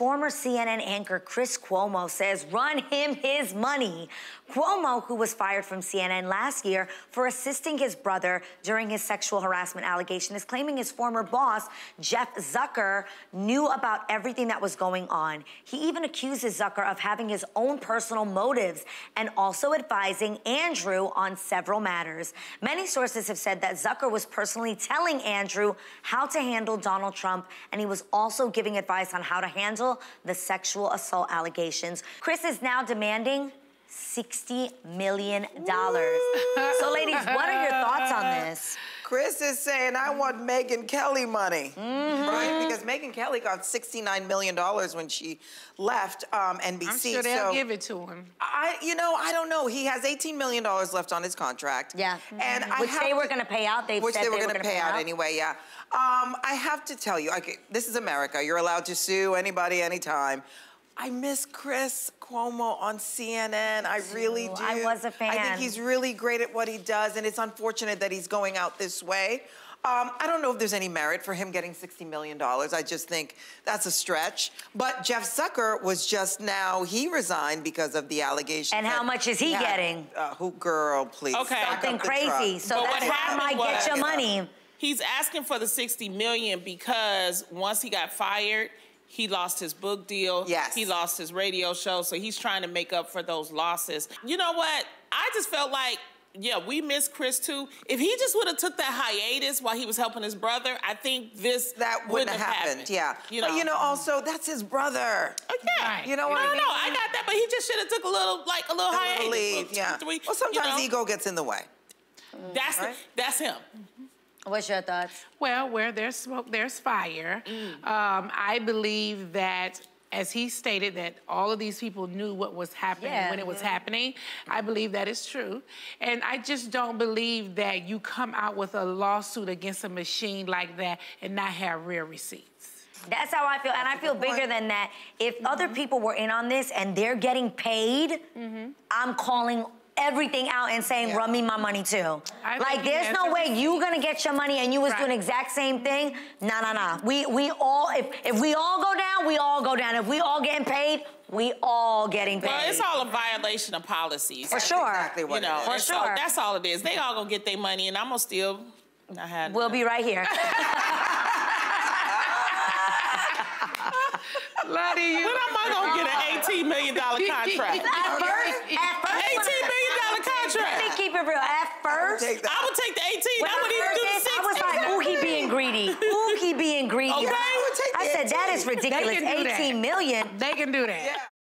Former CNN anchor Chris Cuomo says run him his money. Cuomo, who was fired from CNN last year for assisting his brother during his sexual harassment allegation, is claiming his former boss, Jeff Zucker, knew about everything that was going on. He even accuses Zucker of having his own personal motives and also advising Andrew on several matters. Many sources have said that Zucker was personally telling Andrew how to handle Donald Trump, and he was also giving advice on how to handle the sexual assault allegations. Chris is now demanding $60 million. So, ladies, what are your thoughts on this? Chris is saying, I want Megan Kelly money, right? Because Megan Kelly got $69 million when she left NBC. I'm sure they'll give it to him. I don't know. He has $18 million left on his contract. Yeah. And which they were going to pay out. Which they were going to pay out anyway, yeah. I have to tell you, okay, this is America. You're allowed to sue anybody, anytime. I miss Chris Cuomo on CNN. I really do. I was a fan. I think he's really great at what he does, and it's unfortunate that he's going out this way. I don't know if there's any merit for him getting $60 million. I just think that's a stretch. But Jeff Zucker was just now, he resigned because of the allegations. And how much is he getting? Who, girl, please. Okay. Something crazy. So that's how I get your money. He's asking for the $60 million because once he got fired, he lost his book deal. Yes. He lost his radio show, so he's trying to make up for those losses. You know what? I just felt like, yeah, we miss Chris, too. If he just would have took that hiatus while he was helping his brother, I think that wouldn't have happened. Yeah. You know? But, you know, also, that's his brother. Oh, yeah. Right. You know what I mean? No, I got that, but he just should have took a little hiatus. Leave, yeah. Well, sometimes ego gets in the way. That's him. What's your thoughts? Well, where there's smoke, there's fire. I believe that, as he stated, that all of these people knew what was happening when it was happening. I believe that is true. And I just don't believe that you come out with a lawsuit against a machine like that and not have real receipts. That's how I feel, and I feel bigger than that. If other people were in on this and they're getting paid, I'm calling everything out and saying, run me my money too. Like, there's no way you're gonna get your money and you was doing exact same thing. Nah. We all, if we all go down, we all go down. If we all getting paid, we all getting paid. Well, it's all a violation of policies. For sure. Exactly what it is. For sure. So that's all it is. They all gonna get their money and I'm gonna still not have it. We'll be right here. Lie to you. When am I gonna get an $18 million contract? I would take the 18. I would even do the 6. I was like, ooh, he being greedy. Ooh, he being greedy. Okay. I said, that is ridiculous. 18 million. They can do that. Yeah.